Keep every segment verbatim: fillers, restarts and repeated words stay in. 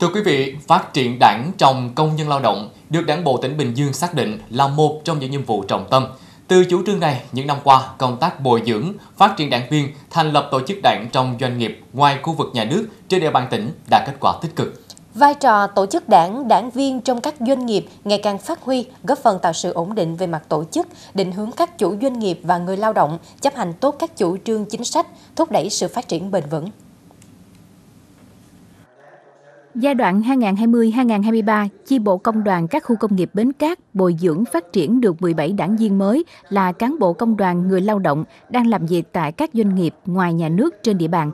Thưa quý vị, phát triển đảng trong công nhân lao động được Đảng bộ tỉnh Bình Dương xác định là một trong những nhiệm vụ trọng tâm. Từ chủ trương này, những năm qua, công tác bồi dưỡng, phát triển đảng viên, thành lập tổ chức đảng trong doanh nghiệp ngoài khu vực nhà nước trên địa bàn tỉnh đã kết quả tích cực. Vai trò tổ chức đảng, đảng viên trong các doanh nghiệp ngày càng phát huy, góp phần tạo sự ổn định về mặt tổ chức, định hướng các chủ doanh nghiệp và người lao động chấp hành tốt các chủ trương chính sách, thúc đẩy sự phát triển bền vững. Giai đoạn hai nghìn không trăm hai mươi đến hai nghìn không trăm hai mươi ba, chi bộ công đoàn các khu công nghiệp Bến Cát bồi dưỡng phát triển được mười bảy đảng viên mới là cán bộ công đoàn người lao động đang làm việc tại các doanh nghiệp ngoài nhà nước trên địa bàn.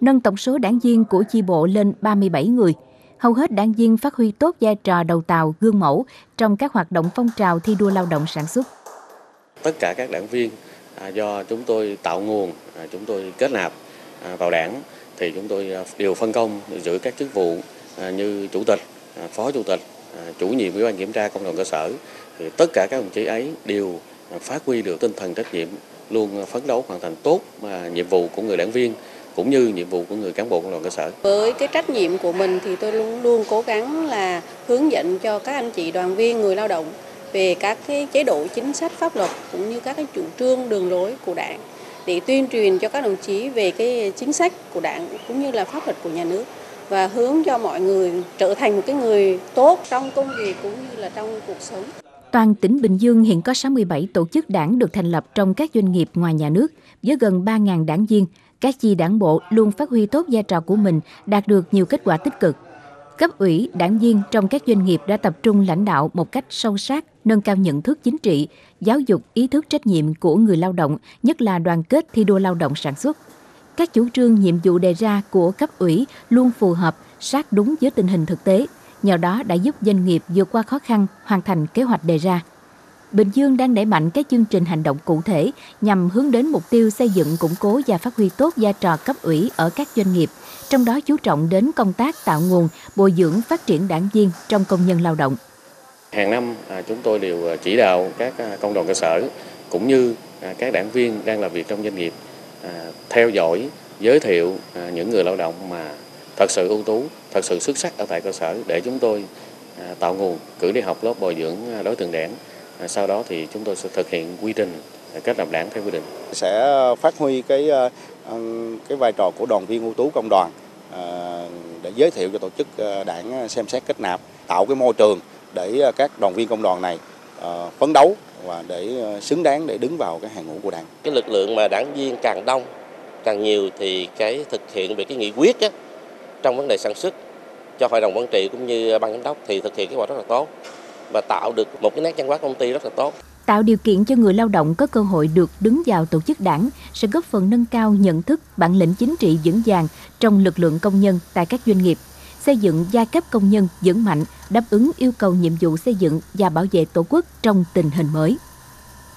Nâng tổng số đảng viên của chi bộ lên ba mươi bảy người. Hầu hết đảng viên phát huy tốt vai trò đầu tàu, gương mẫu trong các hoạt động phong trào thi đua lao động sản xuất. Tất cả các đảng viên do chúng tôi tạo nguồn, chúng tôi kết nạp vào đảng thì chúng tôi đều phân công giữ các chức vụ như chủ tịch, phó chủ tịch, chủ nhiệm Ủy ban kiểm tra công đoàn cơ sở. Thì tất cả các đồng chí ấy đều phát huy được tinh thần trách nhiệm, luôn phấn đấu hoàn thành tốt nhiệm vụ của người đảng viên cũng như nhiệm vụ của người cán bộ công đoàn cơ sở. Với cái trách nhiệm của mình thì tôi luôn luôn cố gắng là hướng dẫn cho các anh chị đoàn viên người lao động về các cái chế độ chính sách pháp luật cũng như các cái chủ trương đường lối của Đảng, để tuyên truyền cho các đồng chí về cái chính sách của Đảng cũng như là pháp luật của nhà nước và hướng cho mọi người trở thành một cái người tốt trong công việc cũng như là trong cuộc sống. Toàn tỉnh Bình Dương hiện có sáu mươi bảy tổ chức đảng được thành lập trong các doanh nghiệp ngoài nhà nước với gần ba nghìn đảng viên. Các chi đảng bộ luôn phát huy tốt vai trò của mình, đạt được nhiều kết quả tích cực. Cấp ủy, đảng viên trong các doanh nghiệp đã tập trung lãnh đạo một cách sâu sát, nâng cao nhận thức chính trị, giáo dục ý thức trách nhiệm của người lao động, nhất là đoàn kết thi đua lao động sản xuất. Các chủ trương nhiệm vụ đề ra của cấp ủy luôn phù hợp, sát đúng với tình hình thực tế, nhờ đó đã giúp doanh nghiệp vượt qua khó khăn, hoàn thành kế hoạch đề ra. Bình Dương đang đẩy mạnh các chương trình hành động cụ thể nhằm hướng đến mục tiêu xây dựng, củng cố và phát huy tốt vai trò cấp ủy ở các doanh nghiệp, trong đó chú trọng đến công tác tạo nguồn, bồi dưỡng phát triển đảng viên trong công nhân lao động. Hàng năm chúng tôi đều chỉ đạo các công đoàn cơ sở cũng như các đảng viên đang làm việc trong doanh nghiệp theo dõi, giới thiệu những người lao động mà thật sự ưu tú, thật sự xuất sắc ở tại cơ sở để chúng tôi tạo nguồn, cử đi học lớp bồi dưỡng đối tượng đảng. Sau đó thì chúng tôi sẽ thực hiện quy trình kết nạp đảng theo quy định. Sẽ phát huy cái cái vai trò của đoàn viên ưu tú công đoàn để giới thiệu cho tổ chức đảng xem xét kết nạp, tạo cái môi trường để các đoàn viên công đoàn này phấn đấu và để xứng đáng để đứng vào cái hàng ngũ của đảng. Cái lực lượng mà đảng viên càng đông, càng nhiều thì cái thực hiện về cái nghị quyết á, trong vấn đề sản xuất cho hội đồng quản trị cũng như ban giám đốc thì thực hiện cái hoạt rất là tốt. Và tạo được một cái nét văn hóa công ty rất là tốt. Tạo điều kiện cho người lao động có cơ hội được đứng vào tổ chức đảng sẽ góp phần nâng cao nhận thức, bản lĩnh chính trị vững vàng trong lực lượng công nhân tại các doanh nghiệp, xây dựng giai cấp công nhân vững mạnh, đáp ứng yêu cầu nhiệm vụ xây dựng và bảo vệ Tổ quốc trong tình hình mới.